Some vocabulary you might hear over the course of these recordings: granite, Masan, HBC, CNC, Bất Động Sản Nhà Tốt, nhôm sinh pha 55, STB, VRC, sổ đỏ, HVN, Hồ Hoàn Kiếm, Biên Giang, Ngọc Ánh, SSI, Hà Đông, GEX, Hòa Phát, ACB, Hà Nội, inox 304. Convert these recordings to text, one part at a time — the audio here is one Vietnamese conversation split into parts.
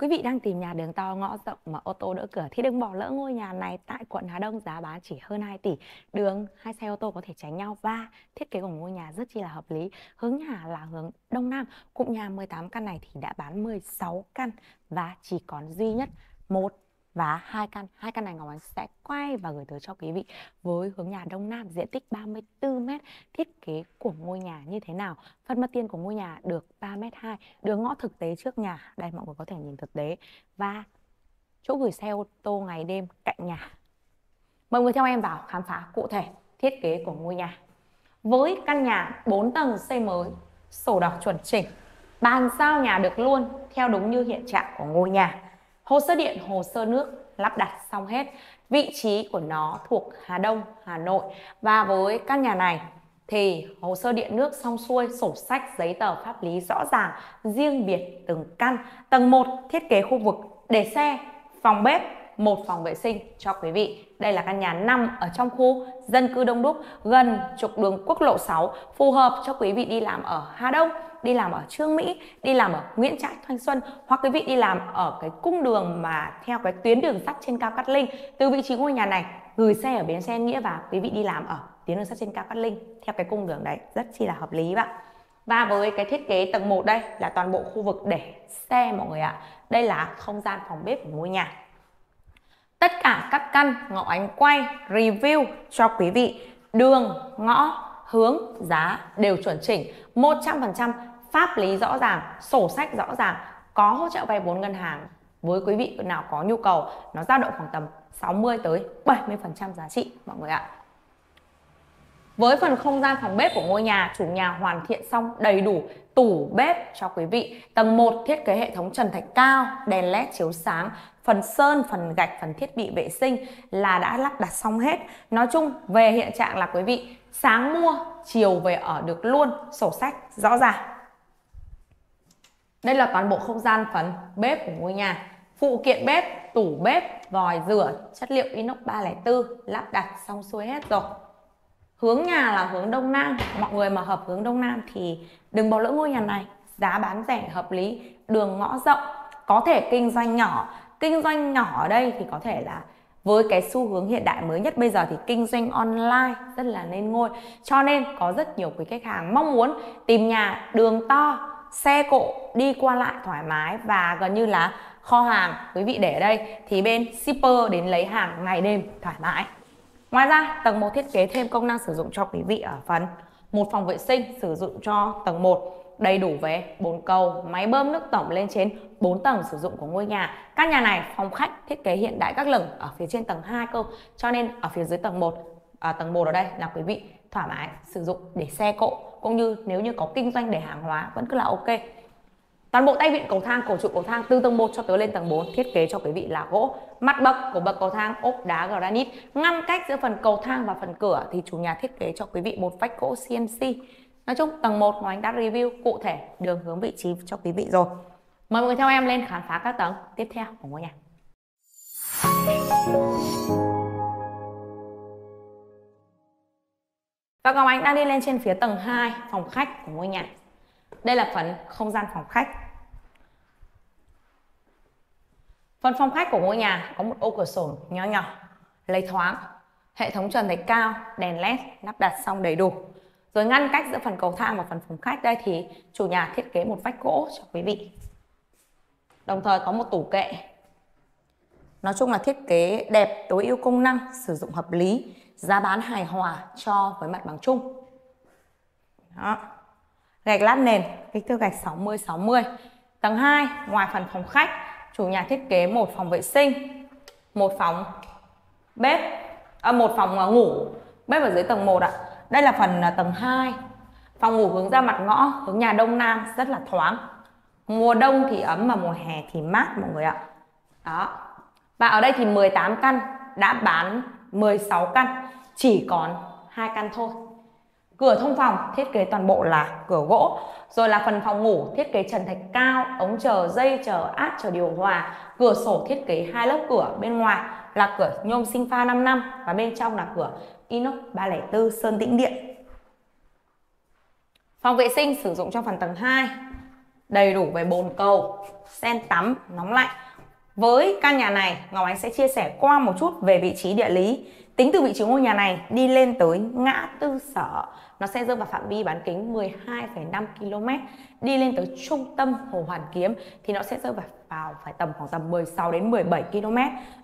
Quý vị đang tìm nhà đường to ngõ rộng mà ô tô đỡ cửa thì đừng bỏ lỡ ngôi nhà này tại quận Hà Đông, giá bán chỉ hơn 2 tỷ. Đường, hai xe ô tô có thể tránh nhau và thiết kế của ngôi nhà rất chi là hợp lý. Hướng nhà là hướng Đông Nam. Cụm nhà 18 căn này thì đã bán 16 căn và chỉ còn duy nhất 1 và 2 căn. 2 căn này Ngọc Ánh sẽ quay và gửi tới cho quý vị với hướng nhà Đông Nam, diện tích 34m. Thiết kế của ngôi nhà như thế nào? Phần mặt tiền của ngôi nhà được 3,2 m, đường ngõ thực tế trước nhà, đây mọi người có thể nhìn thực tế, và chỗ gửi xe ô tô ngày đêm cạnh nhà. Mọi người theo em vào khám phá cụ thể thiết kế của ngôi nhà. Với căn nhà 4 tầng xây mới, sổ đỏ chuẩn chỉnh, bàn giao nhà được luôn theo đúng như hiện trạng của ngôi nhà. Hồ sơ điện, hồ sơ nước lắp đặt xong hết. Vị trí của nó thuộc Hà Đông, Hà Nội. Và với căn nhà này thì hồ sơ điện nước xong xuôi, sổ sách, giấy tờ pháp lý rõ ràng, riêng biệt từng căn. Tầng 1 thiết kế khu vực để xe, phòng bếp, 1 phòng vệ sinh cho quý vị. Đây là căn nhà nằm ở trong khu dân cư đông đúc, gần trục đường quốc lộ 6, phù hợp cho quý vị đi làm ở Hà Đông, đi làm ở Trương Mỹ, đi làm ở Nguyễn Trãi, Thanh Xuân, hoặc quý vị đi làm ở cái cung đường mà theo cái tuyến đường sắt trên cao Cát Linh. Từ vị trí ngôi nhà này gửi xe ở bến xe Nghĩa và quý vị đi làm ở tuyến đường sắt trên cao Cát Linh theo cái cung đường đấy rất chi là hợp lý bạn. Và với cái thiết kế tầng 1 đây là toàn bộ khu vực để xe mọi người ạ. Đây là không gian phòng bếp của ngôi nhà. Tất cả các căn Ngọc Ánh quay review cho quý vị, đường, ngõ, hướng, giá đều chuẩn chỉnh, 100% pháp lý rõ ràng, sổ sách rõ ràng, có hỗ trợ vay vốn ngân hàng. Với quý vị nào có nhu cầu, nó dao động khoảng tầm 60 tới 70% giá trị mọi người ạ. Với phần không gian phòng bếp của ngôi nhà, chủ nhà hoàn thiện xong đầy đủ tủ bếp cho quý vị. Tầng 1 thiết kế hệ thống trần thạch cao, đèn led chiếu sáng, phần sơn, phần gạch, phần thiết bị vệ sinh là đã lắp đặt xong hết. Nói chung về hiện trạng là quý vị sáng mua, chiều về ở được luôn, sổ sách rõ ràng. Đây là toàn bộ không gian phần bếp của ngôi nhà. Phụ kiện bếp, tủ bếp, vòi rửa, chất liệu inox 304 lắp đặt xong xuôi hết rồi. Hướng nhà là hướng Đông Nam. Mọi người mà hợp hướng Đông Nam thì đừng bỏ lỡ ngôi nhà này. Giá bán rẻ hợp lý, đường ngõ rộng, có thể kinh doanh nhỏ. Kinh doanh nhỏ ở đây thì có thể là với cái xu hướng hiện đại mới nhất bây giờ thì kinh doanh online rất là nên ngôi. Cho nên có rất nhiều quý khách hàng mong muốn tìm nhà đường to, xe cộ đi qua lại thoải mái, và gần như là kho hàng quý vị để ở đây thì bên shipper đến lấy hàng ngày đêm thoải mái. Ngoài ra tầng 1 thiết kế thêm công năng sử dụng cho quý vị ở phần 1 phòng vệ sinh, sử dụng cho tầng 1 đầy đủ về bồn cầu, máy bơm nước tổng lên trên 4 tầng sử dụng của ngôi nhà. Căn nhà này phòng khách thiết kế hiện đại các lửng ở phía trên tầng 2 cơ, cho nên ở phía dưới tầng 1, tầng 1 ở đây là quý vị thoải mái sử dụng để xe cộ, cũng như nếu như có kinh doanh để hàng hóa vẫn cứ là ok. Toàn bộ tay vịn cầu thang, cổ trụ cầu thang từ tầng 1 cho tới lên tầng 4 thiết kế cho quý vị là gỗ. Mặt bậc của bậc cầu thang ốp đá granite, ngăn cách giữa phần cầu thang và phần cửa thì chủ nhà thiết kế cho quý vị một vách gỗ CNC. Nói chung tầng 1 Ngọc Ánh đã review cụ thể đường hướng vị trí cho quý vị rồi. Mời mọi người theo em lên khám phá các tầng tiếp theo của ngôi nhà. Và Ngọc Ánh đang đi lên trên phía tầng 2 phòng khách của ngôi nhà. Đây là phần không gian phòng khách. Phần phòng khách của ngôi nhà có một ô cửa sổ nhỏ nhỏ, lấy thoáng, hệ thống trần thạch cao, đèn led lắp đặt xong đầy đủ. Rồi ngăn cách giữa phần cầu thang và phần phòng khách đây thì chủ nhà thiết kế một vách gỗ cho quý vị. Đồng thời có một tủ kệ. Nói chung là thiết kế đẹp, tối ưu công năng, sử dụng hợp lý, giá bán hài hòa cho với mặt bằng chung. Đó. Gạch lát nền, kích thước gạch 60-60. Tầng 2, ngoài phần phòng khách, chủ nhà thiết kế 1 phòng vệ sinh, 1 phòng bếp, 1 phòng ngủ, bếp ở dưới tầng 1 ạ. Đây là phần tầng 2. Phòng ngủ hướng ra mặt ngõ, hướng nhà Đông Nam rất là thoáng. Mùa đông thì ấm mà mùa hè thì mát mọi người ạ. Đó. Và ở đây thì 18 căn đã bán 16 căn, chỉ còn 2 căn thôi. Cửa thông phòng thiết kế toàn bộ là cửa gỗ. Rồi là phần phòng ngủ thiết kế trần thạch cao, ống chờ, dây chờ, áp chờ điều hòa. Cửa sổ thiết kế 2 lớp cửa, bên ngoài là cửa nhôm sinh pha 55 và bên trong là cửa inox 304 sơn tĩnh điện. Phòng vệ sinh sử dụng cho phần tầng 2. đầy đủ về bồn cầu, sen tắm, nóng lạnh. Với căn nhà này, Ngọc Ánh sẽ chia sẻ qua một chút về vị trí địa lý. Tính từ vị trí ngôi nhà này đi lên tới ngã tư Sở, nó sẽ rơi vào phạm vi bán kính 12,5 km. Đi lên tới trung tâm Hồ Hoàn Kiếm thì nó sẽ rơi vào phải tầm khoảng tầm 16 đến 17 km.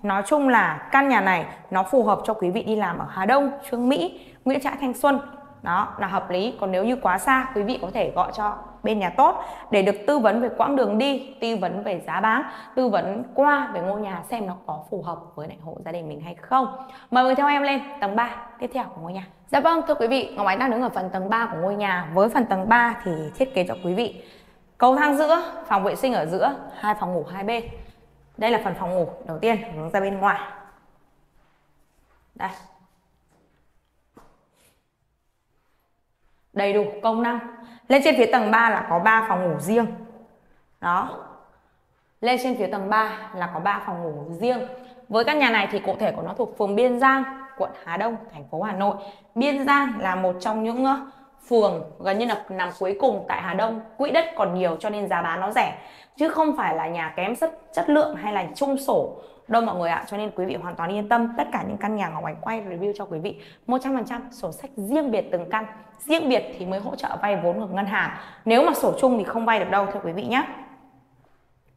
Nói chung là căn nhà này nó phù hợp cho quý vị đi làm ở Hà Đông, Trương Mỹ, Nguyễn Trãi, Thanh Xuân. Đó là hợp lý. Còn nếu như quá xa, quý vị có thể gọi cho bên Nhà Tốt để được tư vấn về quãng đường đi, tư vấn về giá bán, tư vấn qua về ngôi nhà xem nó có phù hợp với lại hộ gia đình mình hay không. Mời người theo em lên tầng 3 tiếp theo của ngôi nhà. Dạ vâng, thưa quý vị, Ngọc Ánh đang đứng ở phần tầng 3 của ngôi nhà. Với phần tầng 3 thì thiết kế cho quý vị cầu thang giữa, phòng vệ sinh ở giữa, hai phòng ngủ hai bên. Đây là phần phòng ngủ đầu tiên hướng ra bên ngoài. Đây, đầy đủ công năng. Lên trên phía tầng 3 là có 3 phòng ngủ riêng. Đó, lên trên phía tầng 3 là có 3 phòng ngủ riêng. Với căn nhà này thì cụ thể của nó thuộc phường Biên Giang, quận Hà Đông, thành phố Hà Nội. Biên Giang là một trong những phường gần như là nằm cuối cùng tại Hà Đông. Quỹ đất còn nhiều cho nên giá bán nó rẻ, chứ không phải là nhà kém chất lượng hay là trung sổ đâu mọi người ạ. Cho nên quý vị hoàn toàn yên tâm, tất cả những căn nhà Ngọc Ánh quay review cho quý vị 100% sổ sách riêng biệt từng căn. Riêng biệt thì mới hỗ trợ vay vốn của ngân hàng, nếu mà sổ chung thì không vay được đâu thưa quý vị nhé.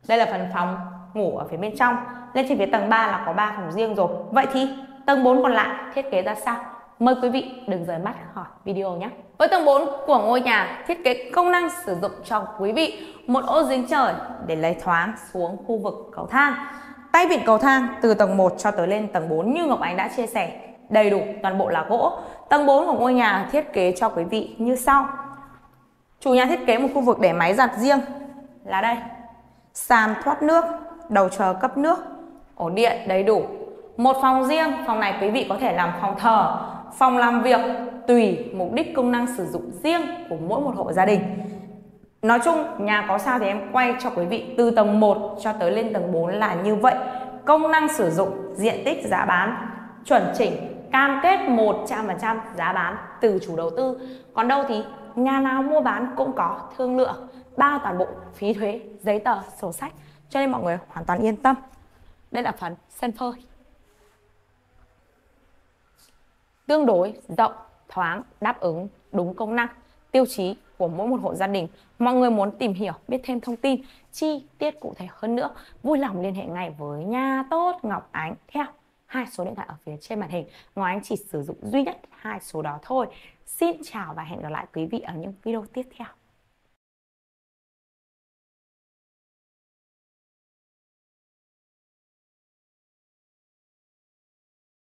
Đây là phần phòng ngủ ở phía bên trong. Lên trên phía tầng 3 là có 3 phòng riêng rồi. Vậy thì tầng 4 còn lại thiết kế ra sao? Mời quý vị đừng rời mắt khỏi video nhé. Với tầng 4 của ngôi nhà, thiết kế công năng sử dụng cho quý vị một ô giếng trời để lấy thoáng xuống khu vực cầu thang. Tay vịn cầu thang từ tầng 1 cho tới lên tầng 4 như Ngọc Ánh đã chia sẻ, đầy đủ, toàn bộ là gỗ. Tầng 4 của ngôi nhà thiết kế cho quý vị như sau. Chủ nhà thiết kế một khu vực để máy giặt riêng là đây. Sàn thoát nước, đầu chờ cấp nước, ổ điện đầy đủ. Một phòng riêng, phòng này quý vị có thể làm phòng thờ, phòng làm việc, tùy mục đích công năng sử dụng riêng của mỗi một hộ gia đình. Nói chung nhà có sao thì em quay cho quý vị từ tầng 1 cho tới lên tầng 4 là như vậy. Công năng sử dụng, diện tích, giá bán chuẩn chỉnh, cam kết 100% giá bán từ chủ đầu tư. Còn đâu thì nhà nào mua bán cũng có thương lượng, bao toàn bộ phí thuế, giấy tờ, sổ sách, cho nên mọi người hoàn toàn yên tâm. Đây là phần sân phơi tương đối rộng, thoáng, đáp ứng đúng công năng, tiêu chí của mỗi một hộ gia đình. Mọi người muốn tìm hiểu, biết thêm thông tin chi tiết cụ thể hơn nữa, vui lòng liên hệ ngay với Nhà Tốt Ngọc Ánh theo 2 số điện thoại ở phía trên màn hình. Ngọc Ánh chỉ sử dụng duy nhất 2 số đó thôi. Xin chào và hẹn gặp lại quý vị ở những video tiếp theo.